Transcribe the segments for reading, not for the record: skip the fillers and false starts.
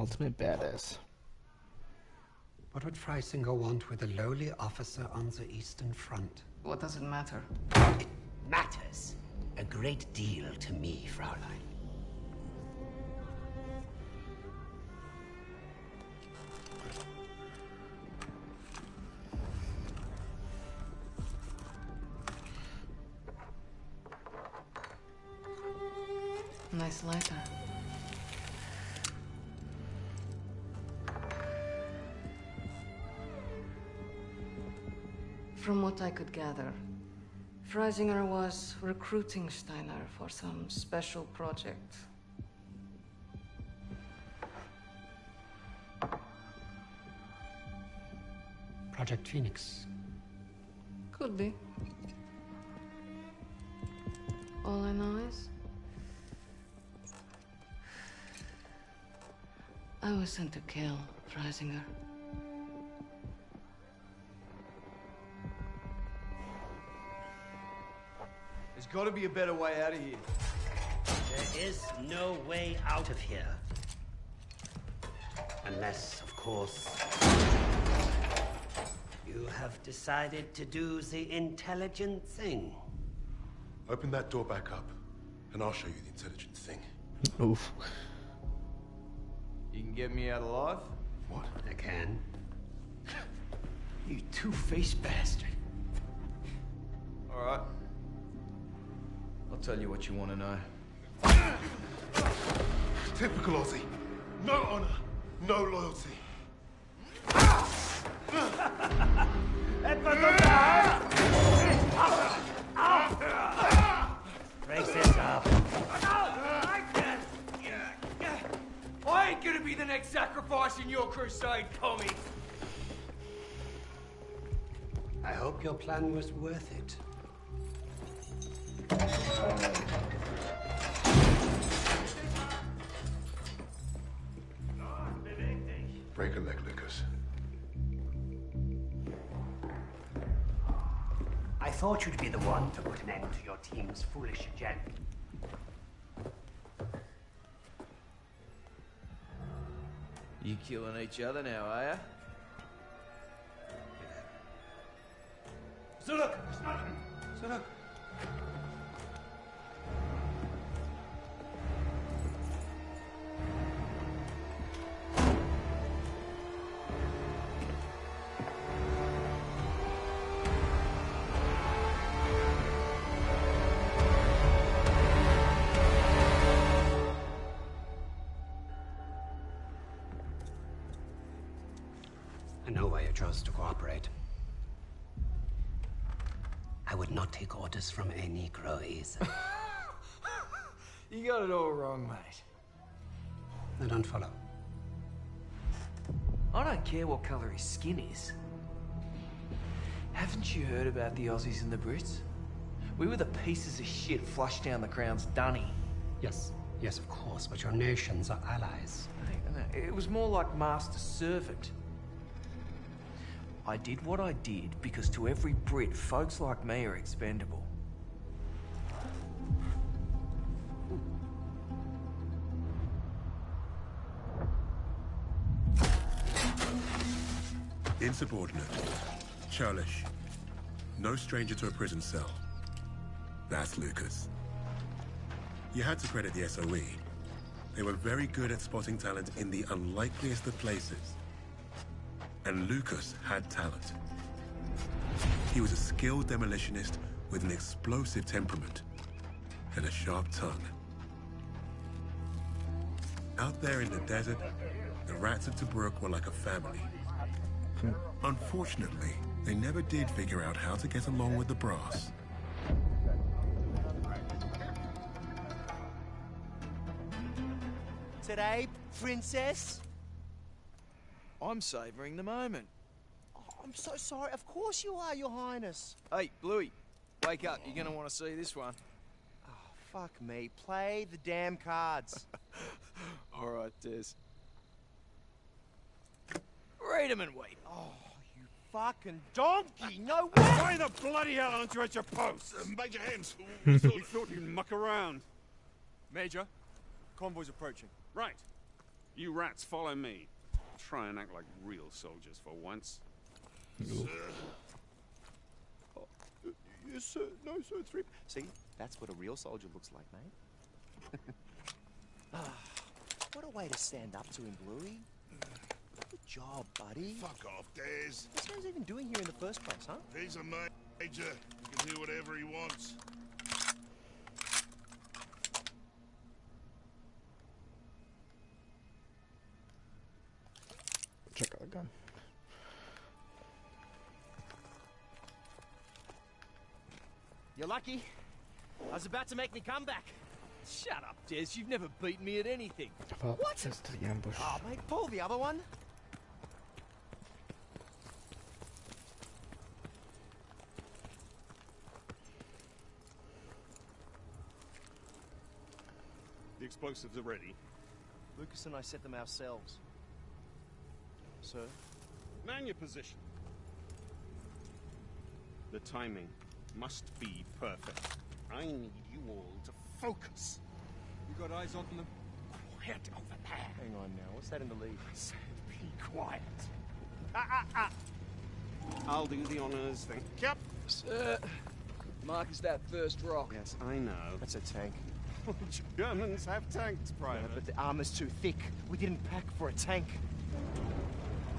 Ultimate badass. What would Freisinger want with a lowly officer on the Eastern Front? What does it matter? It matters a great deal to me, Fraulein. Nice letter. From what I could gather, Freisinger was recruiting Steiner for some special project. Project Phoenix. Could be. All I know is I was sent to kill Freisinger. There's got to be a better way out of here. There is no way out of here. Unless, of course, you have decided to do the intelligent thing. Open that door back up, and I'll show you the intelligent thing. Oof. You can get me out alive? What? I can. You two-faced bastard. All right. I'll tell you what you want to know. Typical Aussie. No honor, no loyalty. Breaks this up. I ain't gonna be the next sacrifice in your crusade, commie! I hope your plan was worth it. Break a leg, Lucas. I thought you'd be the one to put an end to your team's foolish agenda. You killing each other now, are ya? Zula! Zula! To cooperate. I would not take orders from a Negro either. You got it all wrong, mate. I don't follow. I don't care what color his skin is. Haven't you heard about the Aussies and the Brits? We were the pieces of shit flushed down the Crown's dunny. Yes, yes, of course, but your nations are allies. No, it was more like master-servant. I did what I did because to every Brit, folks like me are expendable. Insubordinate. Churlish. No stranger to a prison cell. That's Lucas. You had to credit the SOE. They were very good at spotting talent in the unlikeliest of places. And Lucas had talent. He was a skilled demolitionist with an explosive temperament and a sharp tongue. Out there in the desert, the rats of Tobruk were like a family. Unfortunately, they never did figure out how to get along with the brass. Today, princess? I'm savouring the moment. Oh, I'm so sorry. Of course you are, Your Highness. Hey, Bluey, wake up. You're gonna want to see this one. Oh, fuck me. Play the damn cards. All right, Dez. Read them and wait. Oh, you fucking donkey. No way. Why the bloody hell aren't you at your post? Major Hemms. We thought you'd muck around. Major, convoy's approaching. Right. You rats, follow me. Try and act like real soldiers for once. Sir. Oh, yes, sir. No, sir, it's rip. See, that's what a real soldier looks like, mate. Ah, what a way to stand up to him, Bluey. Good job, buddy. Fuck off, Dez. What's he even doing here in the first place, huh? He's a major. He can do whatever he wants. Check out the gun. You're lucky. I was about to make me come back. Shut up, Dez. You've never beaten me at anything. What? Just the ambush. Oh, mate, pull the other one. The explosives are ready. Lucas and I set them ourselves. Sir? Man your position. The timing must be perfect. I need you all to focus. You got eyes on them? Quiet over there. Hang on now, what's that in the lead? I said be quiet. I'll do the honors, thank you. Sir, Mark is that first rock. Yes, I know. That's a tank. Germans have tanks, Private. Yeah, but the armor's too thick. We didn't pack for a tank.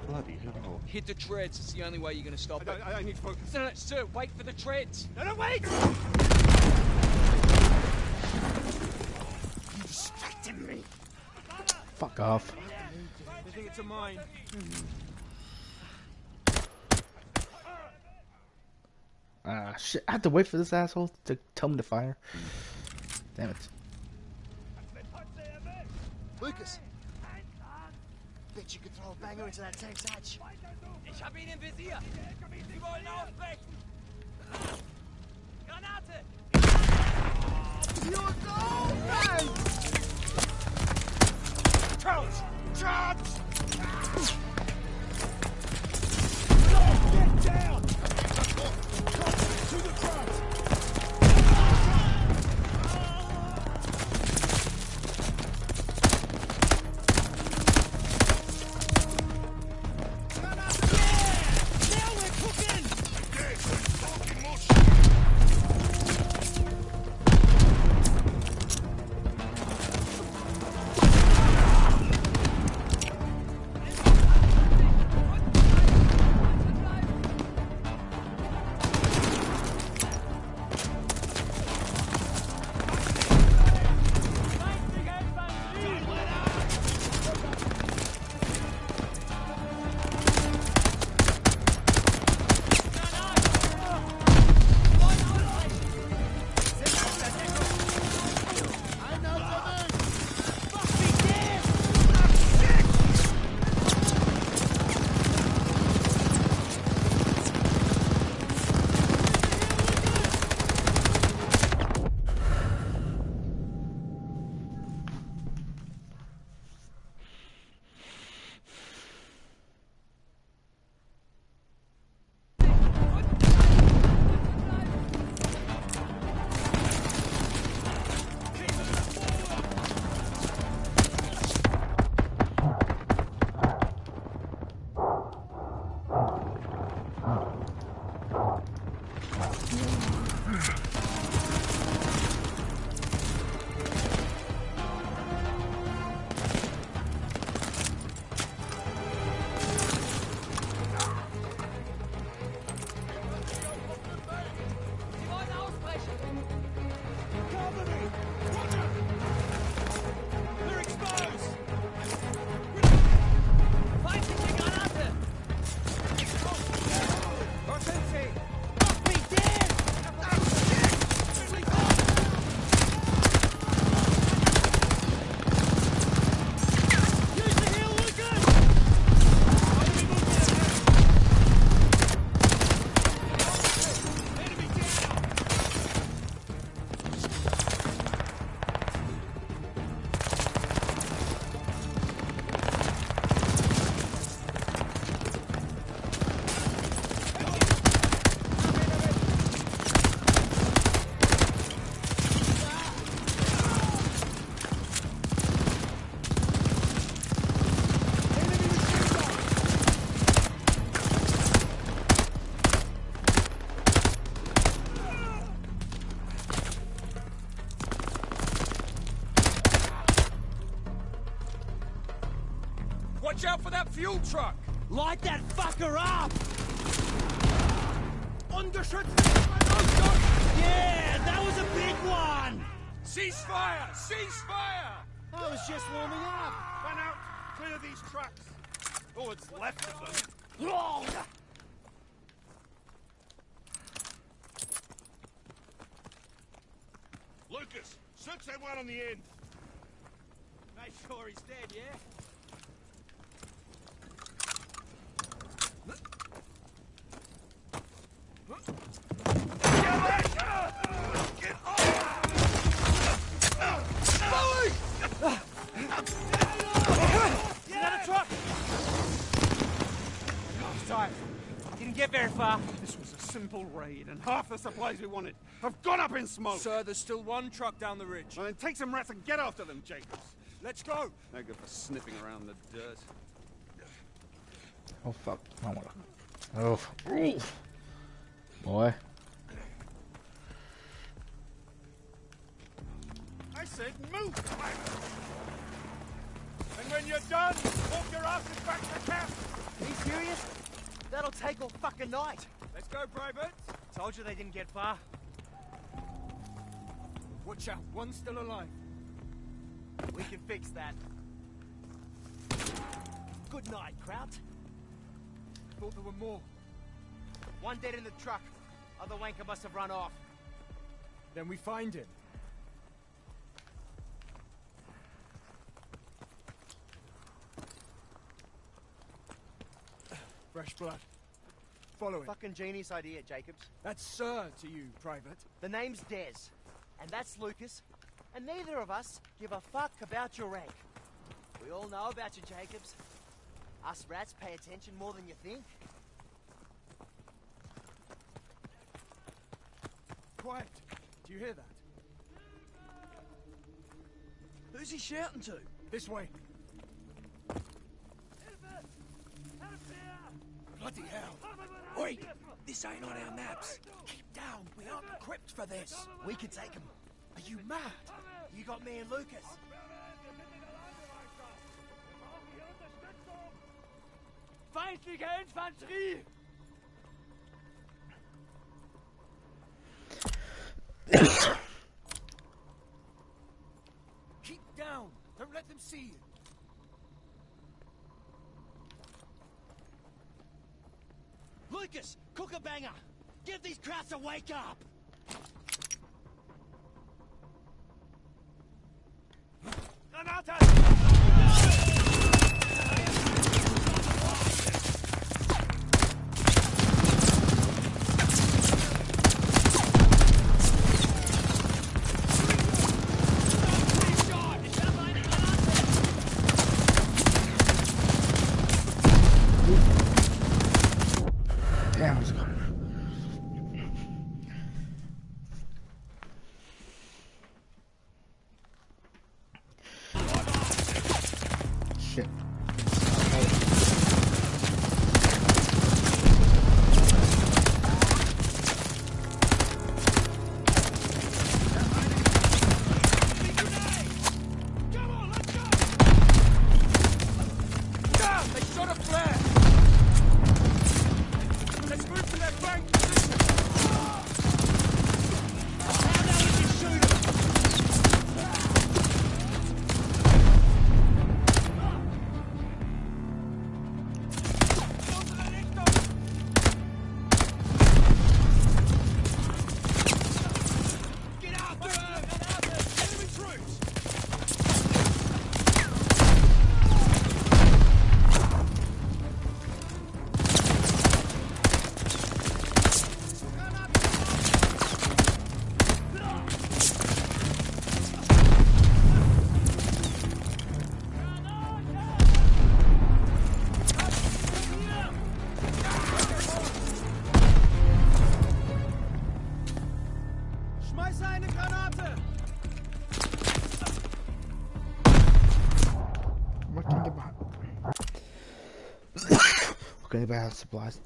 Bloody hell. Hit the treads, it's the only way you're gonna stop it. I need focus. No, no, sir, wait for the treads. No, no, wait! You distracted me. Fuck off. I think it's a mine. Ah, shit, I have to wait for this asshole to tell me to fire. Damn it. Lucas! Bet you could throw a banger into that tank's hatch. Ich hab ihn im Visier. Sie wollen aufbrechen. Granate! You're so bad! Charge! Charge! Get down! To the front! Watch out for that fuel truck! Light that fucker up! Yeah, that was a big one! Cease fire! Cease fire! I was just warming up. Run out! Clear these trucks! Oh, what's left of them. Wrong! Lucas, search that one on the end. Make sure he's dead, yeah? This was a simple raid, and half the supplies we wanted have gone up in smoke! Sir, there's still one truck down the ridge. Well, then take some rats and get after them, Jacobs! Let's go! No good for sniffing around the dirt. Oh, fuck. Oh, oof. Boy. I said move! And when you're done, walk your asses back to camp! Are you serious? That'll take all fucking night. Let's go, Private. Told you they didn't get far. Watch out, one's still alive. We can fix that. Good night, Kraut. Thought there were more. One dead in the truck. Other wanker must have run off. Then we find him. Fresh blood. Follow it. Fucking genius idea, Jacobs. That's Sir to you, Private. The name's Dez, and that's Lucas, and neither of us give a fuck about your rank. We all know about you, Jacobs. Us rats pay attention more than you think. Quiet. Do you hear that? Who's he shouting to? This way. Bloody hell. Oi! This ain't on our maps. Keep down. We aren't equipped for this. We could take him. Are you mad? You got me and Lucas. Feindliche Infanterie! Keep down. Don't let them see you. Lucas, cook a banger! Give these crowds a wake up! Anybody have supplies?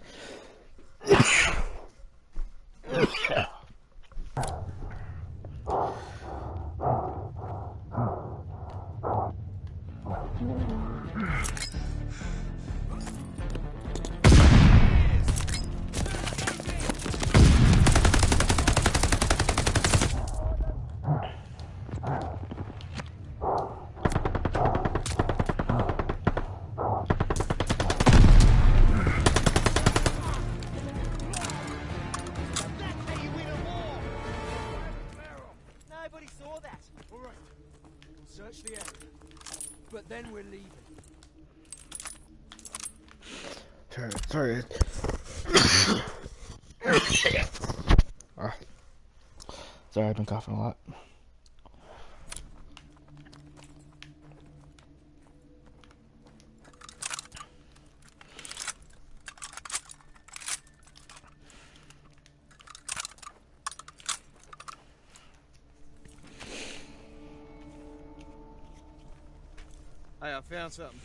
Sorry. Sorry, I've been coughing a lot. Hey, I found something.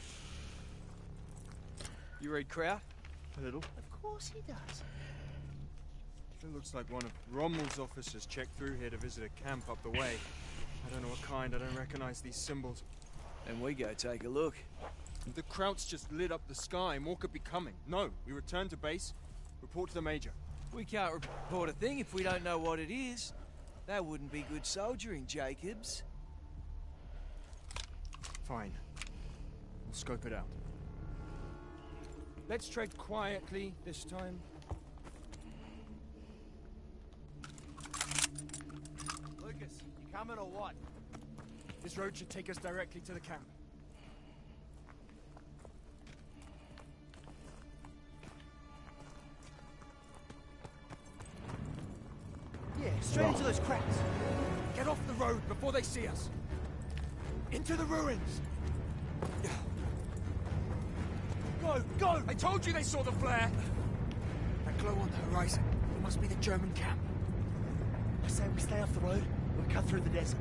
You read Kraut? A little. Of course he does. It looks like one of Rommel's officers checked through here to visit a camp up the way. I don't know what kind, I don't recognize these symbols. And we go take a look. The Krauts just lit up the sky, more could be coming. No, we return to base, report to the Major. We can't report a thing if we don't know what it is. That wouldn't be good soldiering, Jacobs. Fine. We'll scope it out. Let's tread quietly this time. Lucas, you coming or what? This road should take us directly to the camp. Yeah, straight into those cracks. Get off the road before they see us. Into the ruins. Go, go! I told you they saw the flare! That glow on the horizon, it must be the German camp. I say we stay off the road, we cut through the desert.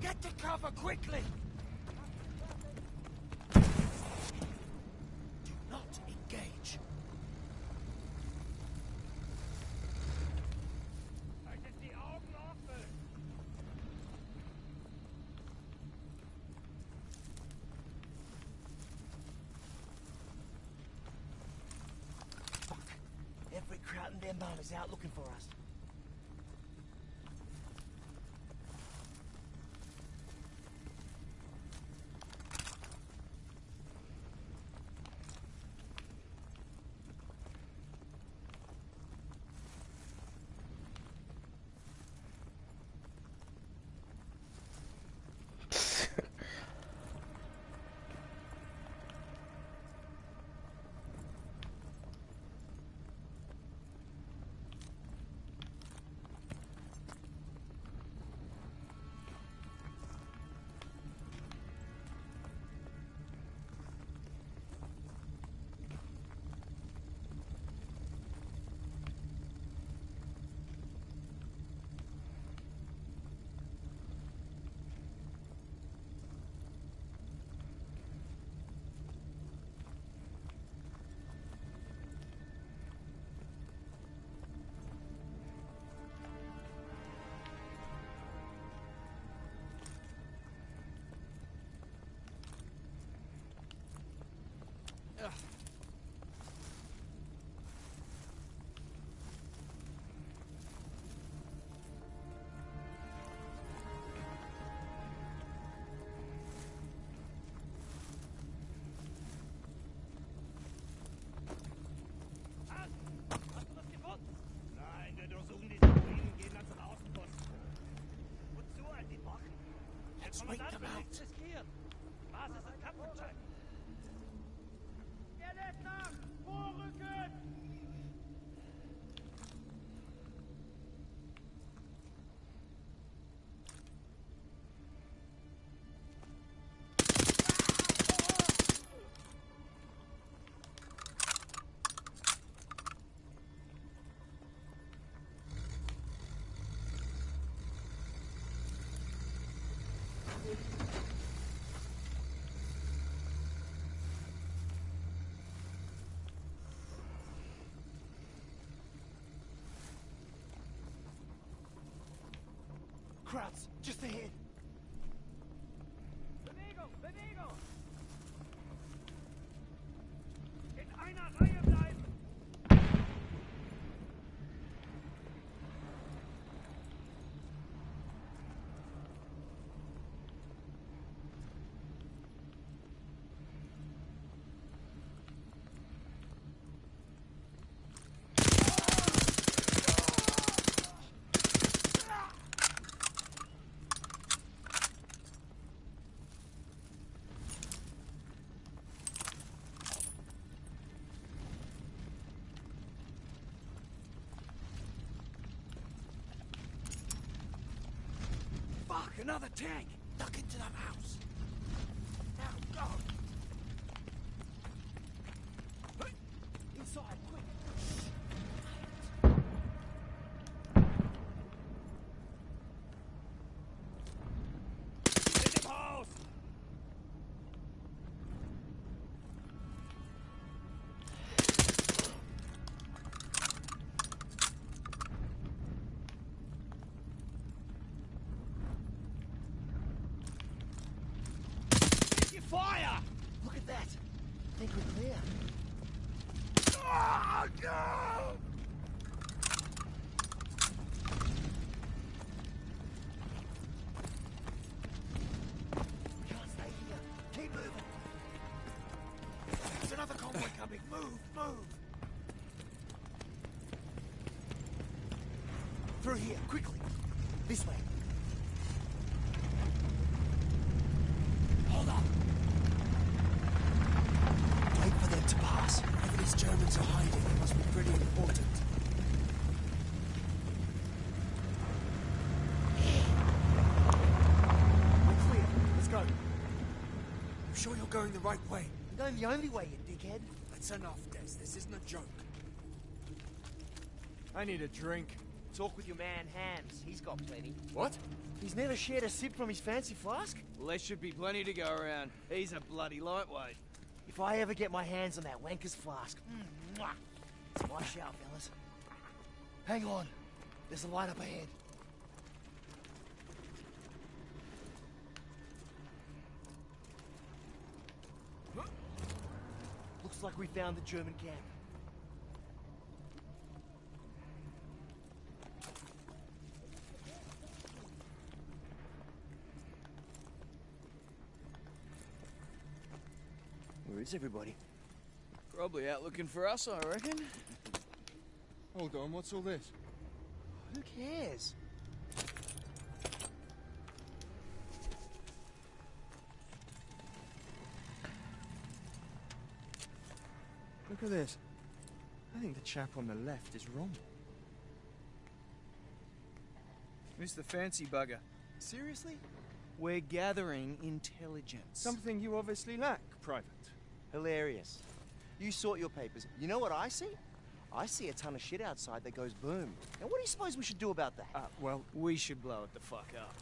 Get to cover quickly! Is out looking for us. Let's wait them out. Krauts, just ahead. Another tank! Duck into that house! Now, go! Inside, quick! Move! Through here, quickly! This way! Hold up! Wait for them to pass. Wherever these Germans are hiding, it must be pretty important. We're clear. Let's go. I'm sure you're going the right way. I'm going the only way, you dickhead. That's enough, Dez. This isn't a joke. I need a drink. Talk with your man, Hemms. He's got plenty. What? He's never shared a sip from his fancy flask? Well, there should be plenty to go around. He's a bloody lightweight. If I ever get my hands on that wanker's flask... It's my shout, fellas. Hang on. There's a light up ahead. Like we found the German camp. Where is everybody? Probably out looking for us, I reckon. Hold on, what's all this? Who cares? Look at this. I think the chap on the left is Rommel. Who's the fancy bugger? Seriously? We're gathering intelligence. Something you obviously lack, Private. Hilarious. You sort your papers. You know what I see? I see a ton of shit outside that goes boom. Now what do you suppose we should do about that? Well, we should blow it the fuck up.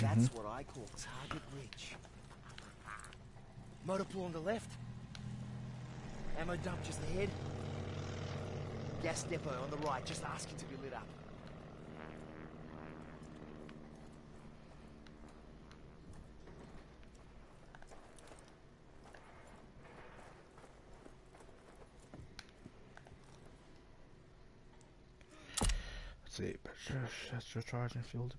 That's what I call target rich. Motor pool on the left. Ammo dump just ahead. Gas depot on the right, just asking to be lit up. Let's see, that's recharging fuel depot.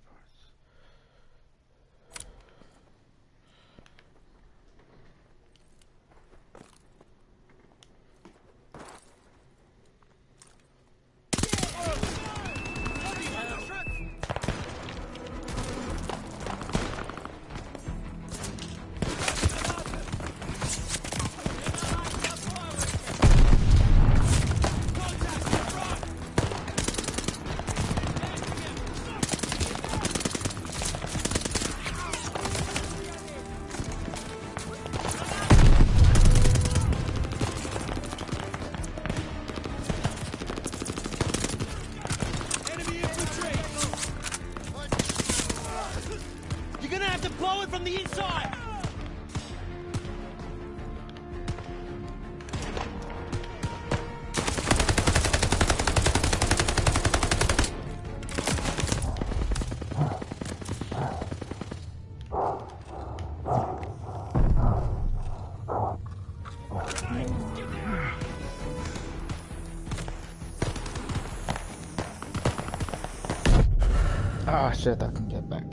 Shit, I can get back.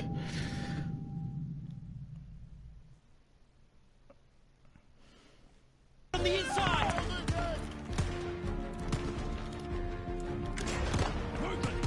On the inside. Movement.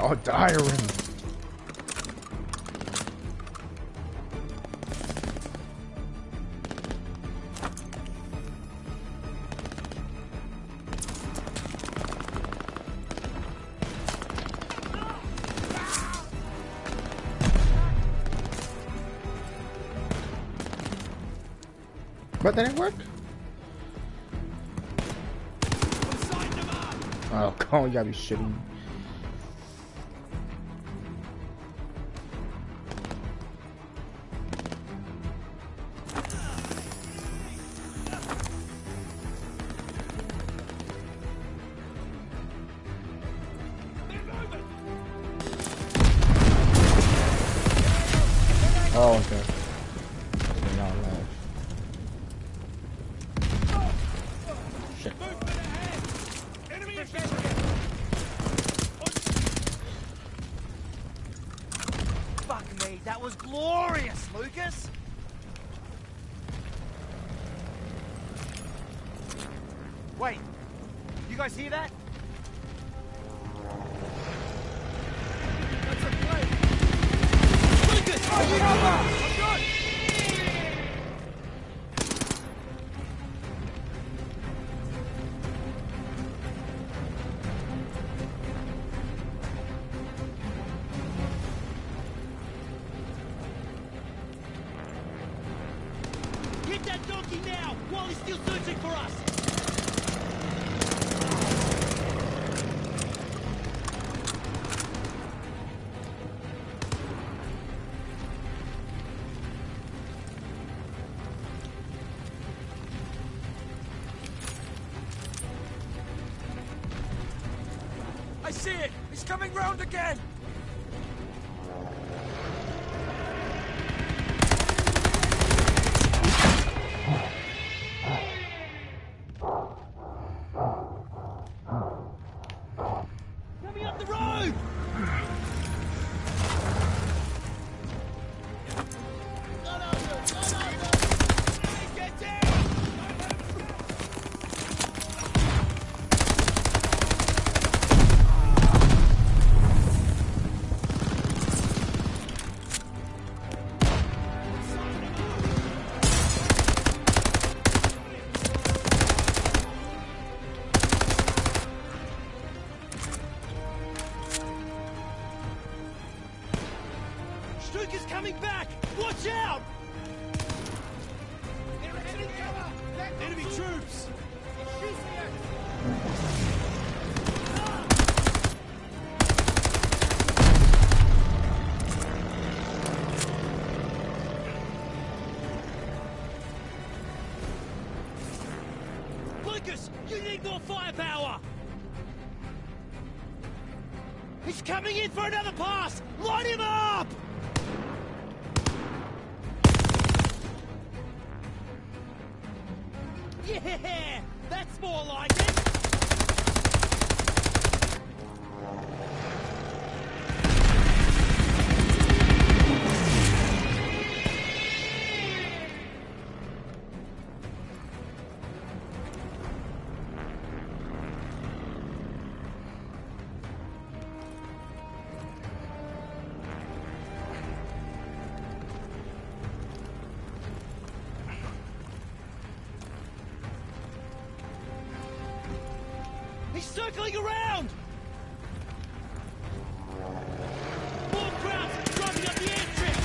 Oh, diary. But that didn't work. Oh, come on, you gotta be shitting. Oh, okay. Lucas? Wait, you guys hear that? That's a play. Lucas! Oh, you got that! I'm good! I see it! It's coming round again! Coming up the road! You need more firepower! He's coming in for another pass! Line him up! Yeah! That's more like it! He's circling around! More crowds are driving up the airstrip!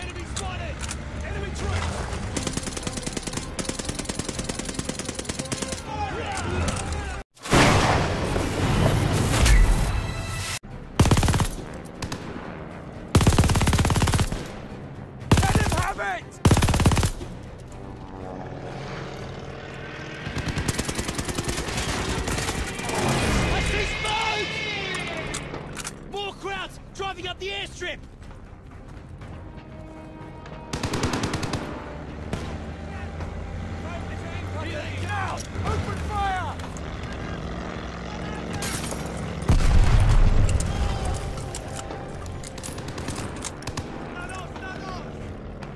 Enemy spotted! Enemy troops! Fire out! Let him have it! Driving up the airstrip! Here they go! Open fire!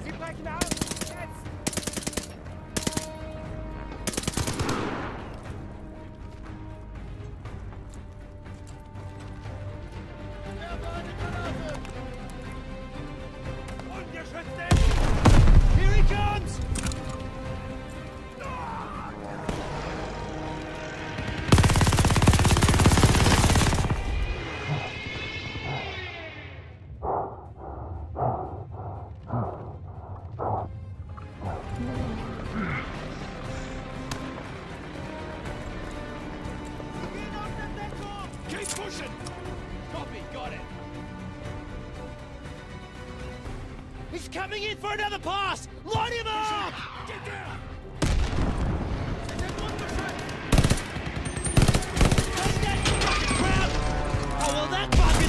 Sie brechen aus! Jetzt! Push it! Copy, got it. He's coming in for another pass! Line him up! Get down! Does that fucking crowd? Oh, well, that bucket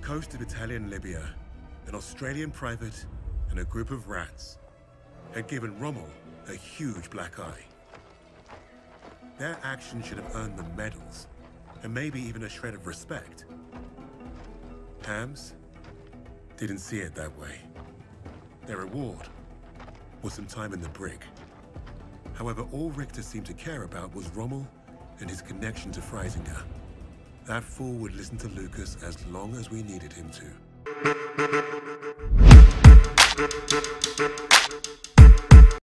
coast of Italian Libya, an Australian private and a group of rats had given Rommel a huge black eye. Their action should have earned them medals, and maybe even a shred of respect. Hemms didn't see it that way. Their reward was some time in the brig. However, all Richter seemed to care about was Rommel and his connection to Freisinger. That fool would listen to Lucas as long as we needed him to.